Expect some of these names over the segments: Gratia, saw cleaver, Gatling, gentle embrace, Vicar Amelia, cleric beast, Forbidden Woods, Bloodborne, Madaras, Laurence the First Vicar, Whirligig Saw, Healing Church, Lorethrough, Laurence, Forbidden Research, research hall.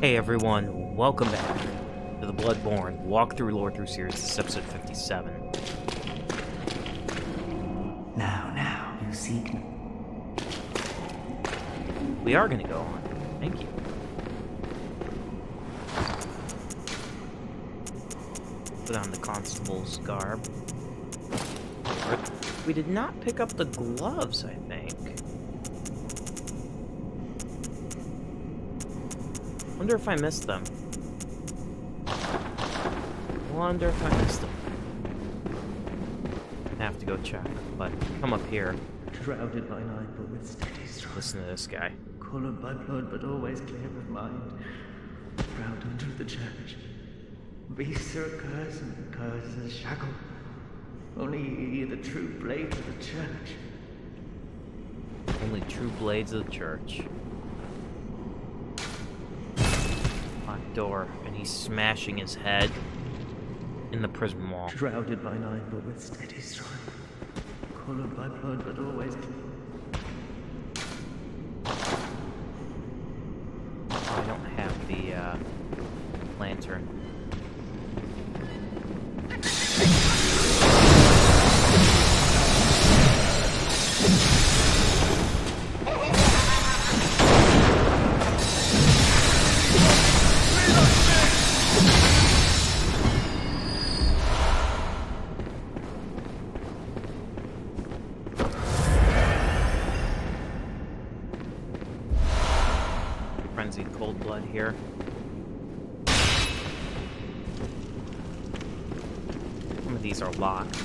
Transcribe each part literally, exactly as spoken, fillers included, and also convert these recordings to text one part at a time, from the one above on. Hey everyone, welcome back to the Bloodborne Walkthrough Lore Through Series. This is episode fifty-seven. Now, now, you seek me. We are going to go on. Thank you. Put on the constable's garb. We did not pick up the gloves, I think. Wonder if I missed them. Wonder if I missed them. I have to go check, but come up here. Shrouded by night, but with steady stride. Listen to this guy. Colored by blood, but always clear of mind. Proud under the church. Beasts are a curse, and the curse is a shackle. Only the true blades of the church. Only true blades of the church. Locked door, and he's smashing his head in the prison wall. Shrouded by night, but with steady stride. Colored by blood, but always clear. Here. Some of these are locked.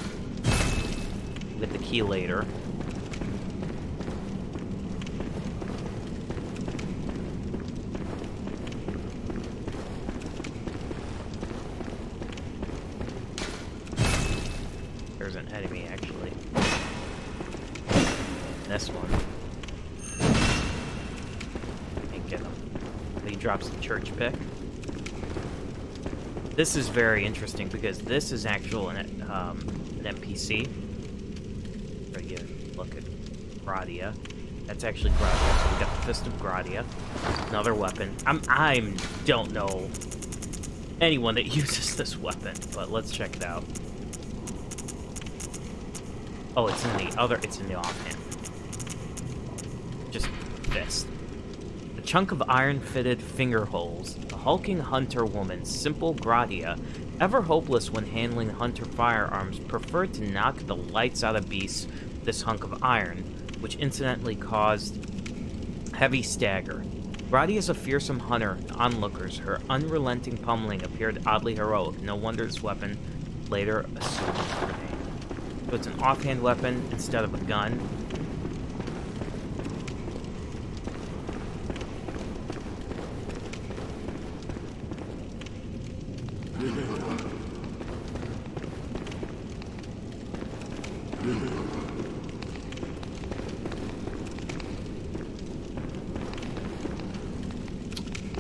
We'll get the key later. There's an enemy actually. This one. Drops the church pick. This is very interesting because this is actual an, um, an N P C. We're gonna get a look at Gratia. That's actually Gratia. So we got the Fist of Gratia, another weapon. I'm I'm don't know anyone that uses this weapon, but let's check it out. Oh, it's in the other. It's in the offhand. Just fist. Chunk of iron-fitted finger holes, a hulking hunter woman, simple Gratia, ever hopeless when handling hunter firearms, preferred to knock the lights out of beasts with this hunk of iron, which incidentally caused heavy stagger. Gratia is a fearsome hunter to onlookers. Her unrelenting pummeling appeared oddly heroic. No wonder this weapon later assumed her name. So it's an offhand weapon instead of a gun.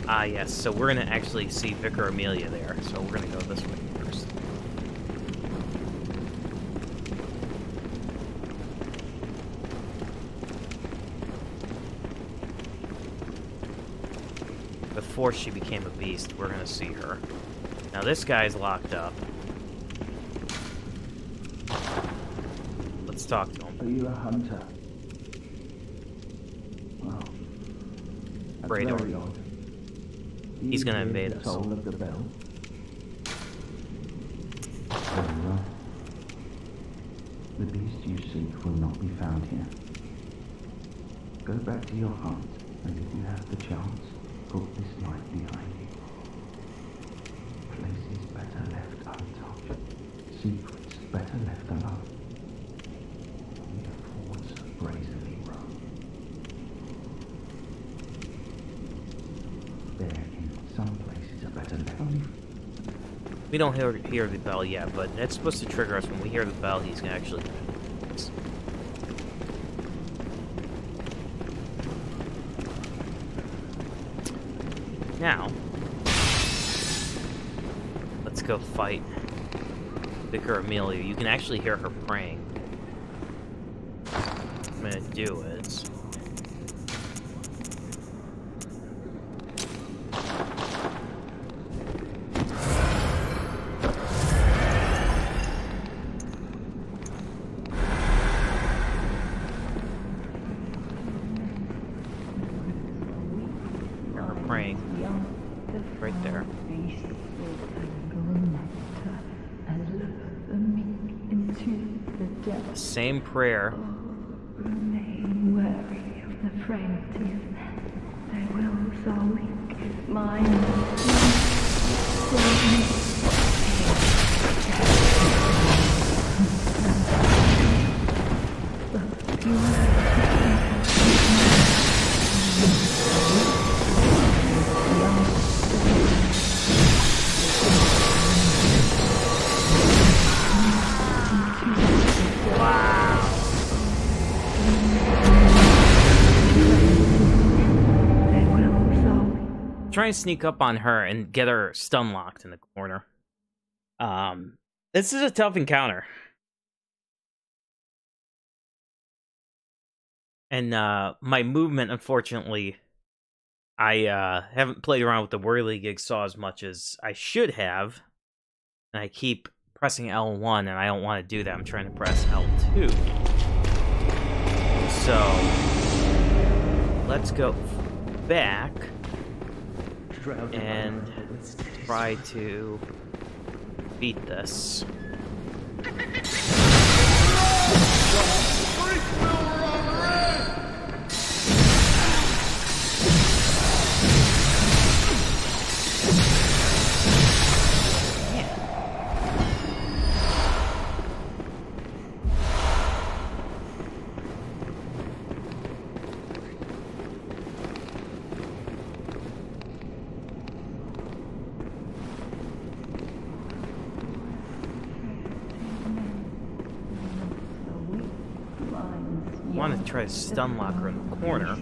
Ah, yes, so we're going to actually see Vicar Amelia there, so we're going to go this way first. Before she became a beast, we're going to see her. Now this guy's locked up. Let's talk to him. Are you a hunter? Wow. Radar. He's gonna invade us. Of the bell. The beast you seek will not be found here. Go back to your heart, and if you have the chance, put this light behind you. Places better left untouched. Secrets better left alone. We have forwards brazenly run. There. Some places are better than we don't hear, hear the bell yet, but that's supposed to trigger us. When we hear the bell, he's gonna actually. Now, let's go fight Vicar Amelia. You can actually hear her praying. What I'm gonna do is. ring right there. Same prayer. Remain wary of the frailties. Their wills are weak. Mine try and sneak up on her and get her stun locked in the corner. Um, this is a tough encounter. And uh, my movement, unfortunately, I uh, haven't played around with the Whirligig Saw as much as I should have. And I keep pressing L one, and I don't want to do that. I'm trying to press L two. So, let's go back and try to beat this. Try to stun lock her in the corner.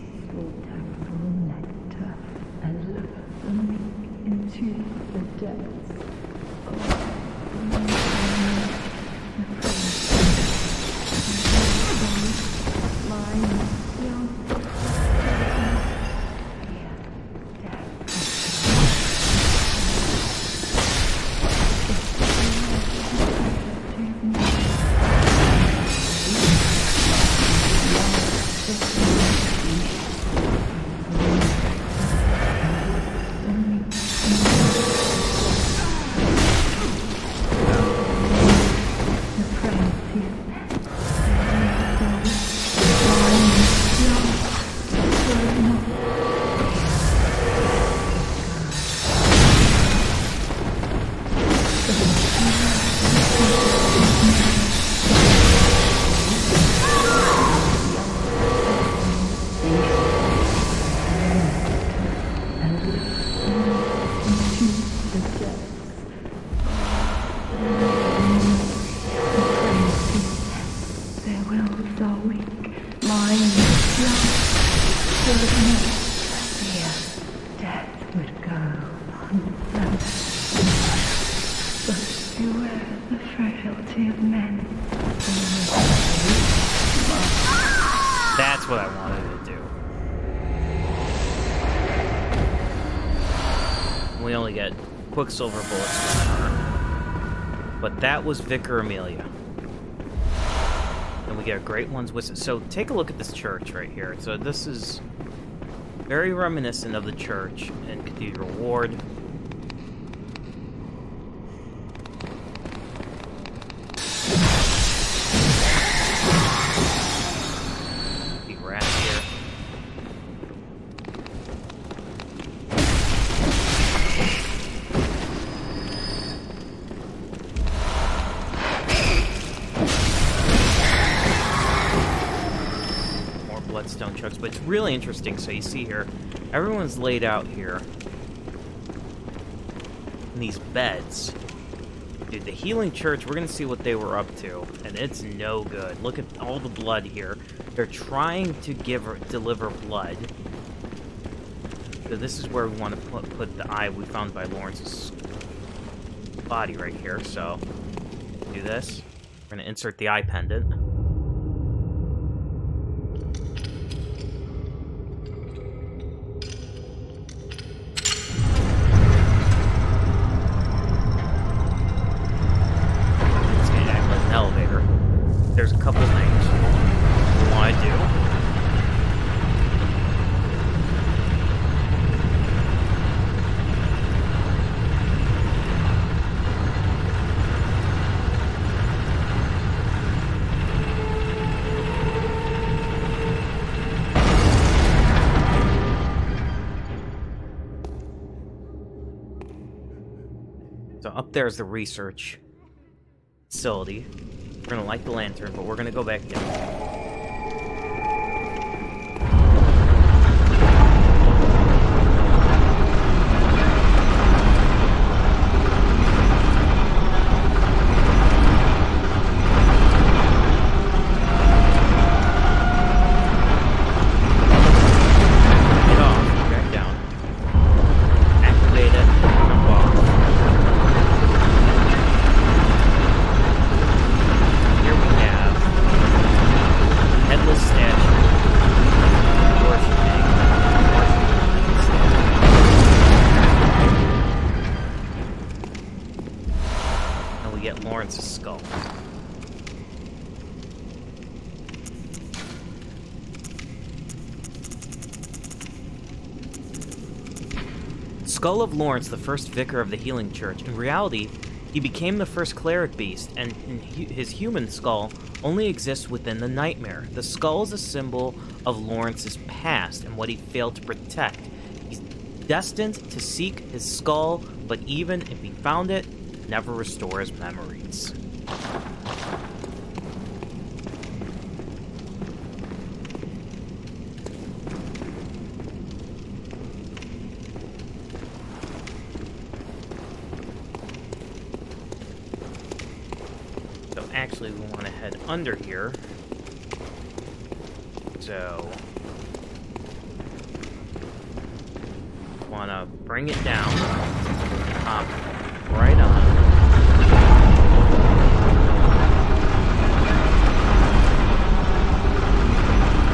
Quicksilver bullets on her. But that was Vicar Amelia. And we get a great one's whistle. So take a look at this church right here. So this is very reminiscent of the church in Cathedral Ward. But it's really interesting. So you see here, everyone's laid out here in these beds. Dude, the Healing Church, we're going to see what they were up to, and it's no good. Look at all the blood here. They're trying to give or deliver blood. So this is where we want to put, put the eye we found by Laurence's body right here. So do this. We're going to insert the eye pendant. So up there is the research facility. We're gonna light the lantern, but we're gonna go back down. Skull of Laurence, the first vicar of the Healing Church. In reality, he became the first cleric beast, and his human skull only exists within the nightmare. The skull is a symbol of Laurence's past and what he failed to protect. He's destined to seek his skull, but even if he found it, never restore his memories. Actually, we want to head under here. So, want to bring it down, hop right on.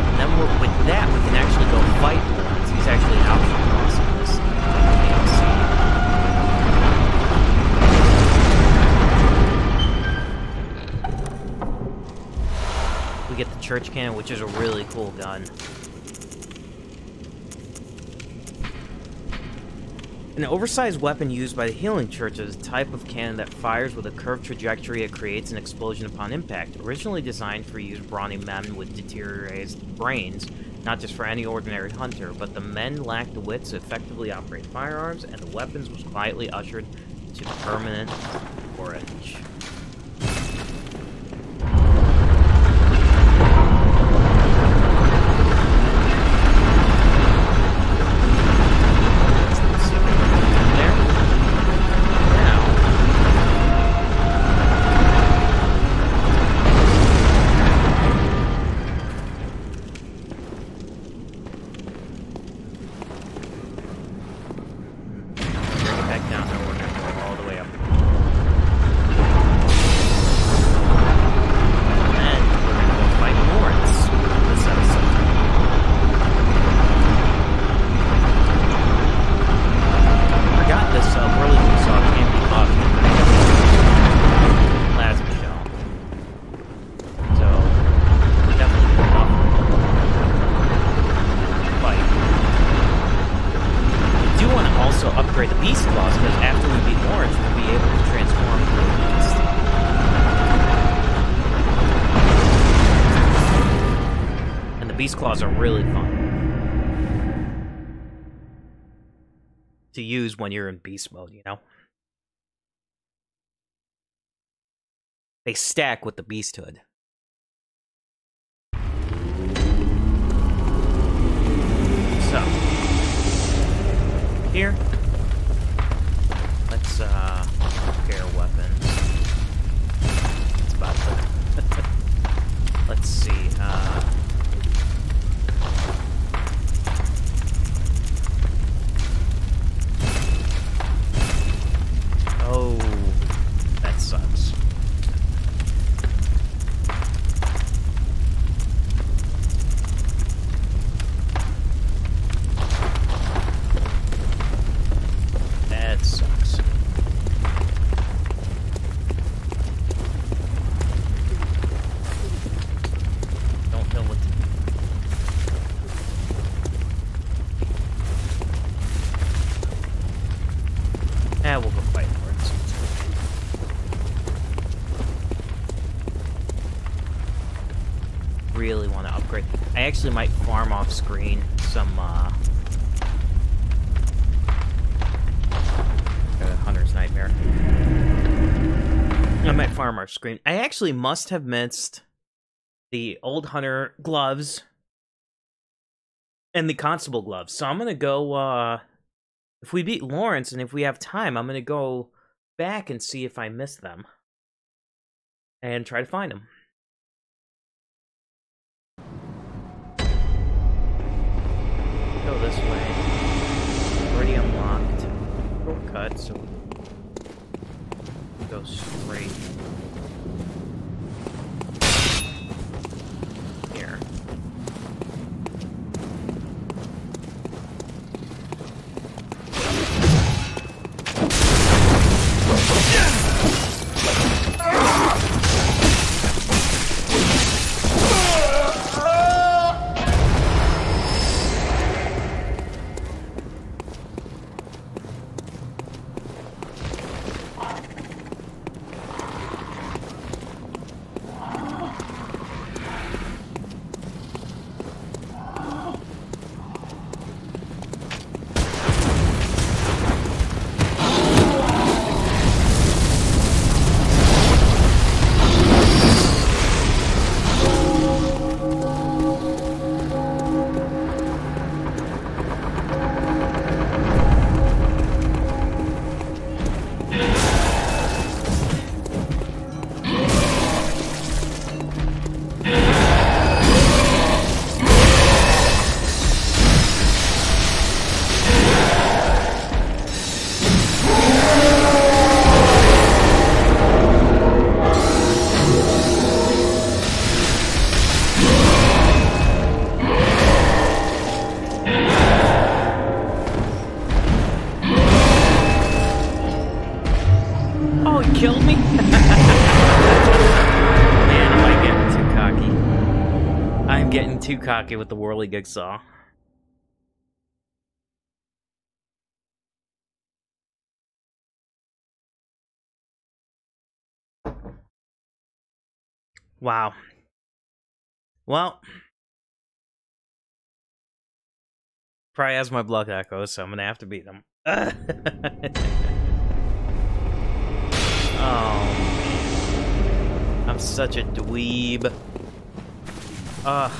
And then we're, with that, we can actually go fight Laurence. He's actually an option. Get the church cannon, which is a really cool gun. An oversized weapon used by the Healing Church is a type of cannon that fires with a curved trajectory that creates an explosion upon impact. Originally designed for use brawny men with deteriorated brains, not just for any ordinary hunter, but the men lacked the wits to effectively operate firearms, and the weapons was quietly ushered to permanent orange. Claws are really fun to use when you're in beast mode, you know? They stack with the beast hood. So, here, let's uh, prepare weapons. It's about to. Let's see, uh. Oh, that sucks. That sucks. Don't know what to do. Ah, we'll go fight. Really want to upgrade. I actually might farm off screen some uh, uh Hunter's Nightmare. farmer scream. I actually must have missed the old hunter gloves and the constable gloves. So I'm gonna go, uh, if we beat Laurence and if we have time, I'm gonna go back and see if I missed them and try to find them. Go this way. Already unlocked. Shortcut, so we'll go straight. Here. Too cocky with the Whirligig Saw. Wow. Well. Probably has my blood echoes, so I'm gonna have to beat them. Oh, man. I'm such a dweeb. Ugh.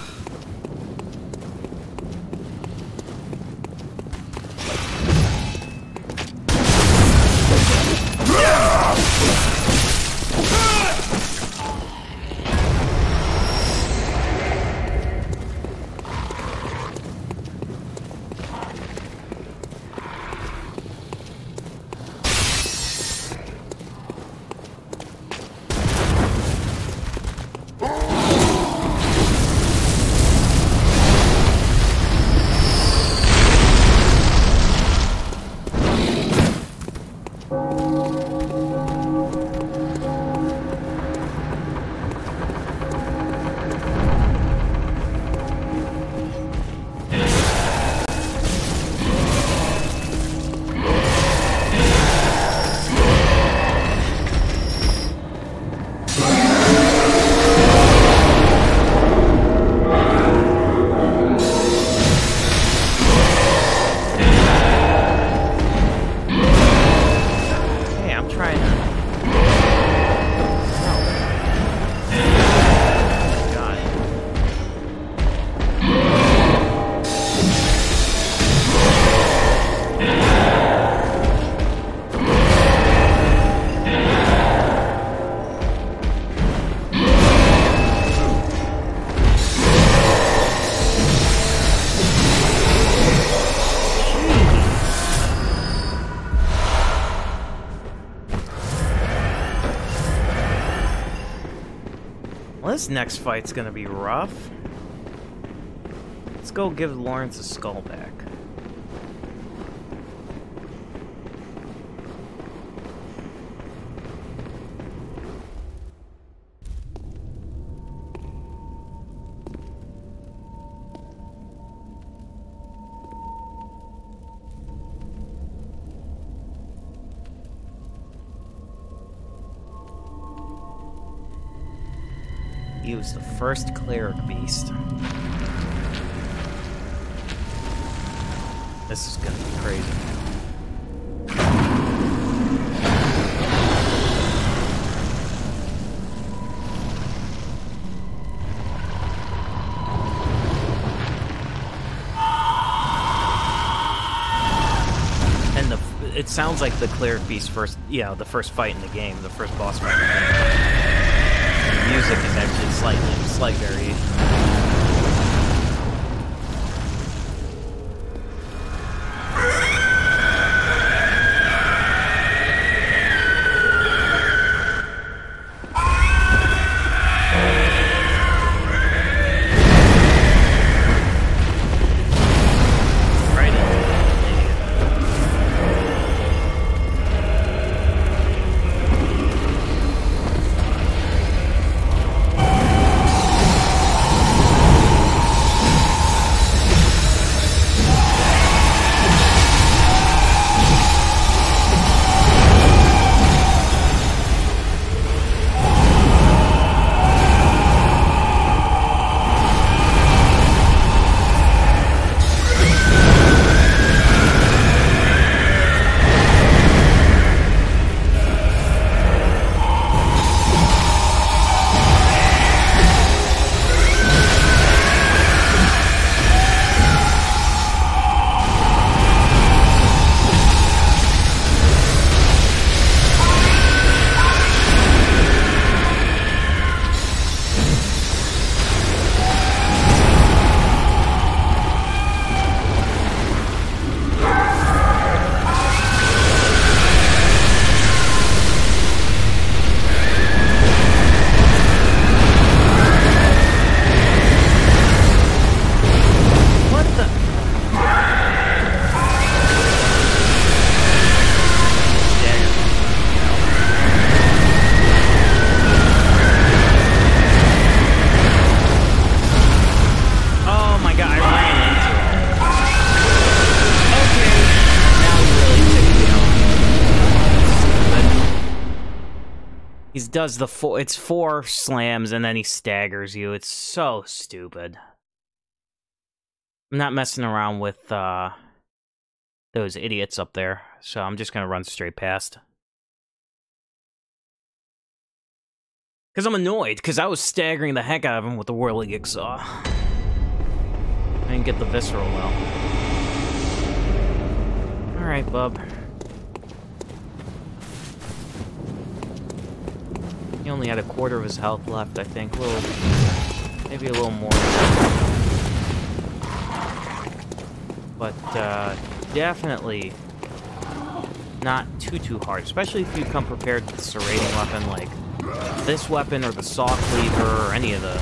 This next fight's gonna be rough. Let's go give Laurence a skull back. He was the first cleric beast. This is gonna be crazy. it sounds like the cleric beast first, you know, the first fight in the game, the first boss fight in the game. The music is actually slightly, slight variation. Does the four, it's four slams and then he staggers you. It's so stupid. I'm not messing around with uh, those idiots up there, so I'm just gonna run straight past. Cause I'm annoyed, cause I was staggering the heck out of him with the Whirligig Saw. I didn't get the visceral well. Alright, bub. He only had a quarter of his health left, I think. A little, maybe a little more. But uh, definitely not too, too hard. Especially if you come prepared with a serrating weapon like this weapon or the saw cleaver or any of the...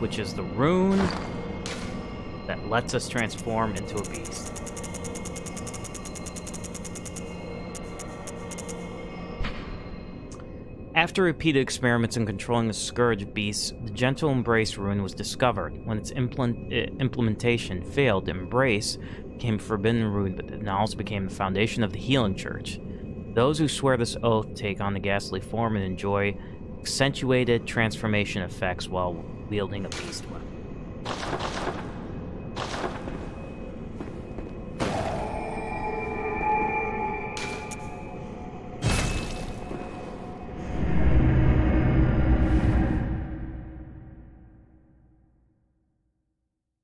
which is the rune that lets us transform into a beast. After repeated experiments in controlling the Scourge beasts, the Gentle Embrace rune was discovered. When its implement implementation failed, Embrace became Forbidden Rune, but it also became the foundation of the Healing Church. Those who swear this oath take on the ghastly form and enjoy accentuated transformation effects while wielding a beast weapon.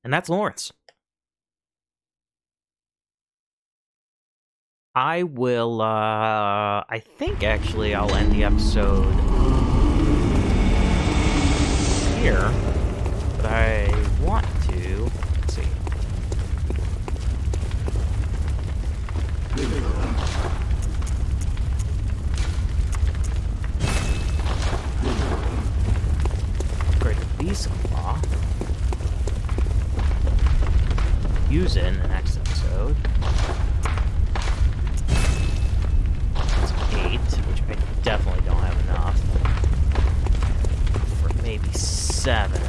And that's Laurence. I will, uh, I think actually I'll end the episode here, but I want to, let's see. Great Beast Claw. Use it in the next episode. That's eight, which I definitely don't have enough. For maybe seven.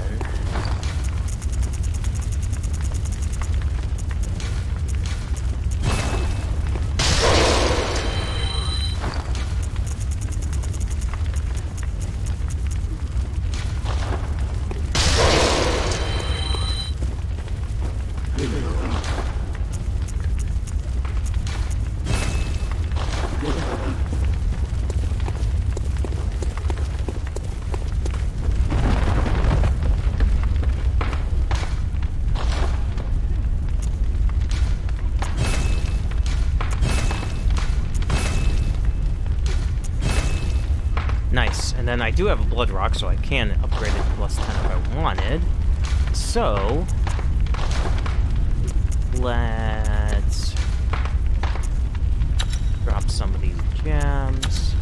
And I do have a blood rock, so I can upgrade it to plus ten if I wanted. So let's drop some of these gems.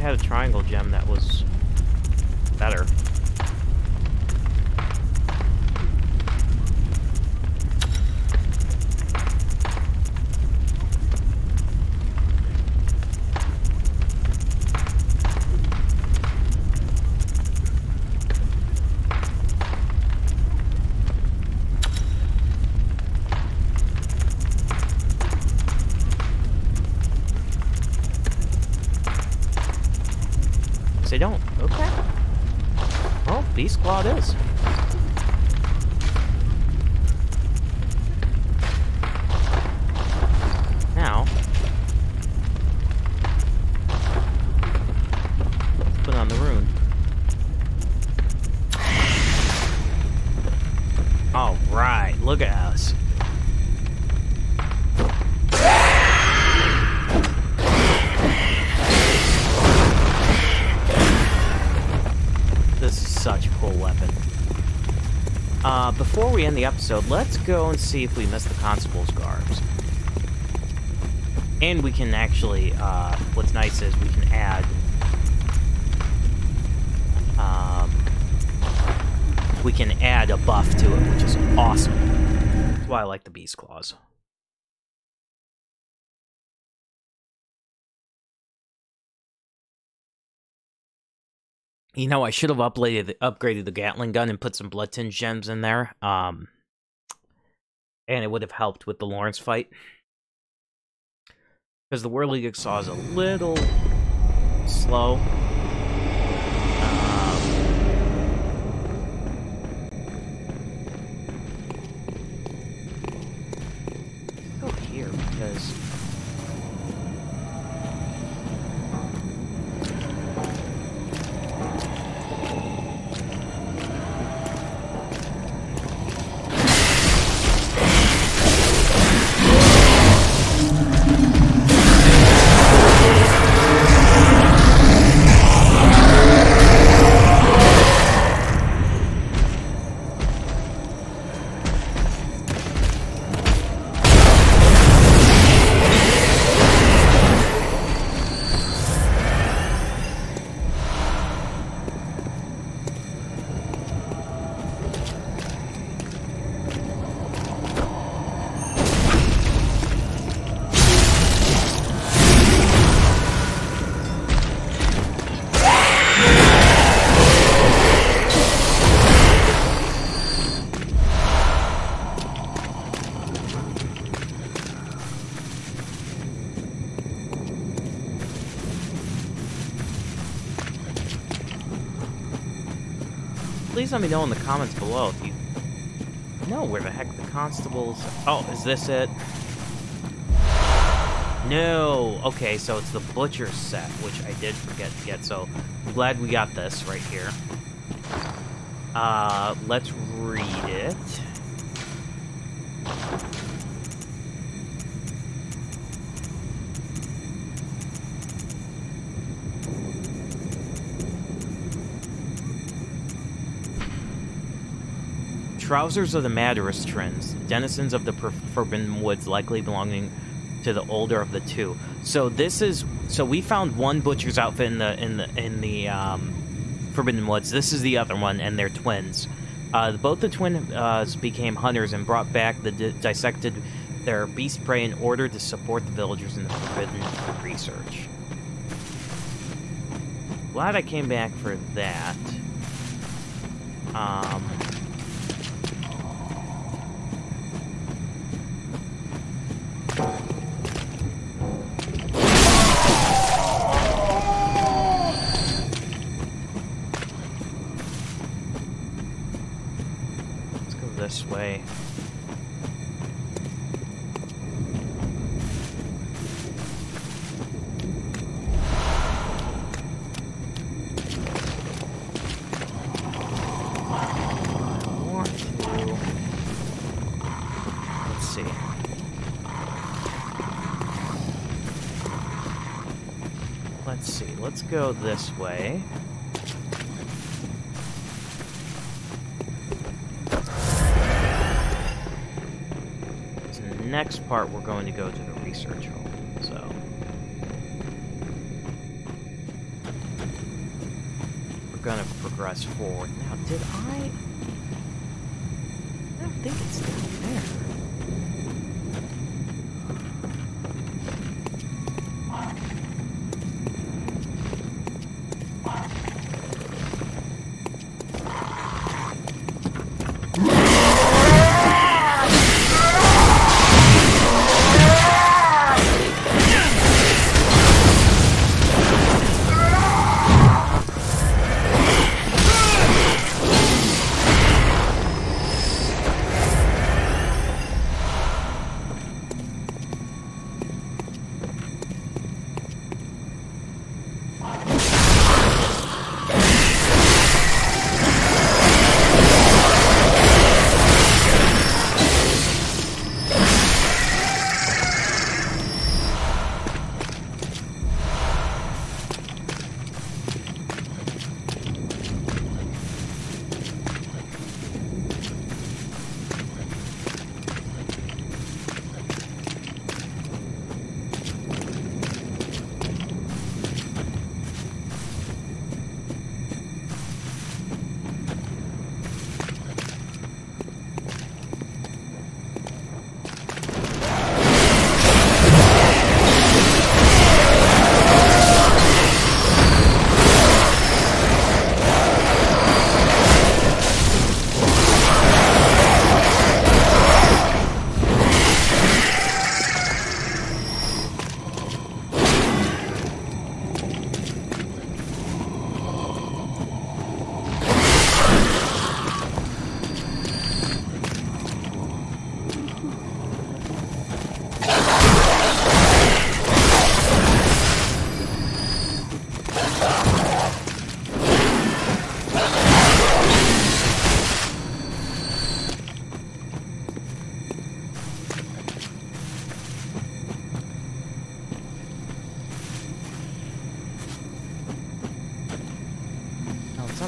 Had a triangle gem that was better. They don't. Okay. Well, Beast Claw it is. Now, let's put on the rune. All right, look at us. Such a cool weapon. Uh, before we end the episode, let's go and see if we missed the constable's garbs. And we can actually, uh, what's nice is we can add, um, we can add a buff to it, which is awesome. That's why I like the Beast Claws. You know, I should have upgraded the, upgraded the Gatling gun and put some blood tinge gems in there. Um, and it would have helped with the Laurence fight. Because the Whirligig Saw is a little slow. Um, go here because... please let me know in the comments below if you know where the heck the constables... Oh, is this it? No! Okay, so it's the butcher's set, which I did forget to get, so I'm glad we got this right here. Uh, let's read it. Trousers of the Madaras trends, denizens of the Forbidden Woods, likely belonging to the older of the two. So this is, so we found one butcher's outfit in the in the in the um, Forbidden Woods. This is the other one, and they're twins. Uh, both the twins uh, became hunters and brought back the di dissected their beast prey in order to support the villagers in the Forbidden Research. Glad I came back for that. Um. Way. Let's see. Let's see. Let's go this way. Next part, we're going to go to the research hall, so... We're gonna progress forward. Now, did I... I don't think it's down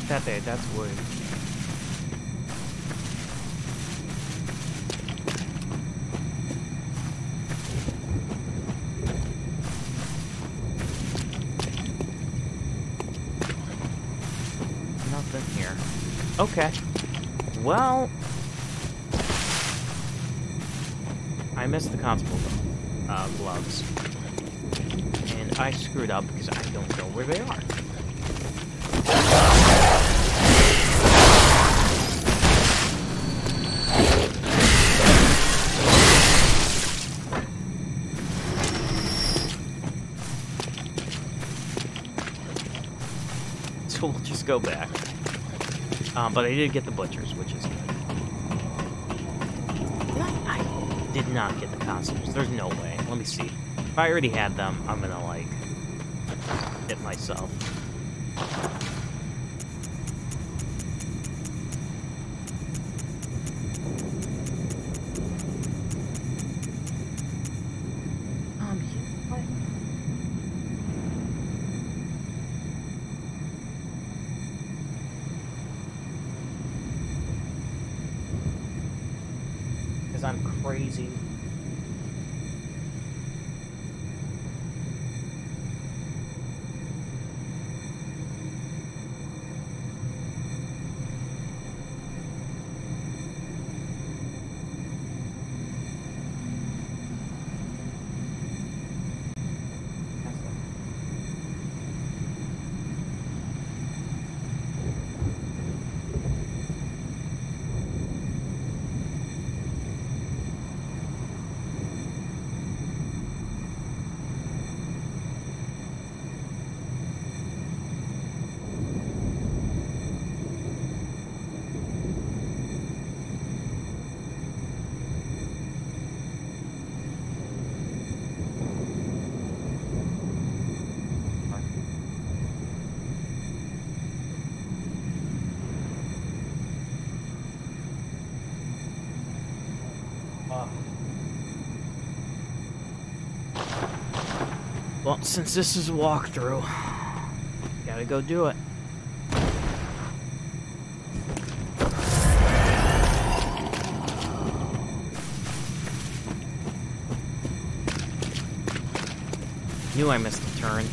that day, that's wood. Nothing here. Okay. Well... I missed the constable's uh, gloves. And I screwed up because I don't know where they are. So we'll just go back. Um, but I did get the butchers, which is good. Did I? I did not get the costumes. There's no way. Let me see. If I already had them, I'm gonna, like, hit myself. Well, since this is a walkthrough, gotta go do it. Knew I missed a turn.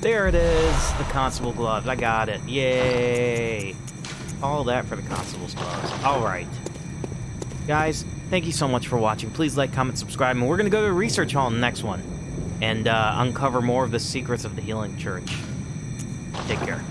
There it is, the constable gloves. I got it. Yay! All that for the constable's gloves. All right, guys. Thank you so much for watching. Please like, comment, subscribe, and we're gonna go to the research hall in the next one and uh, uncover more of the secrets of the Healing Church. Take care.